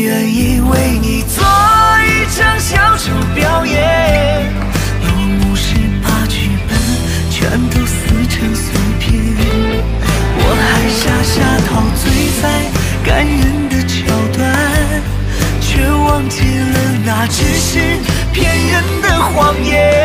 愿意为你做一场小丑表演。有58剧本全都撕成碎片，我还傻傻陶醉在感人的桥段，却忘记了那只是骗人的谎言。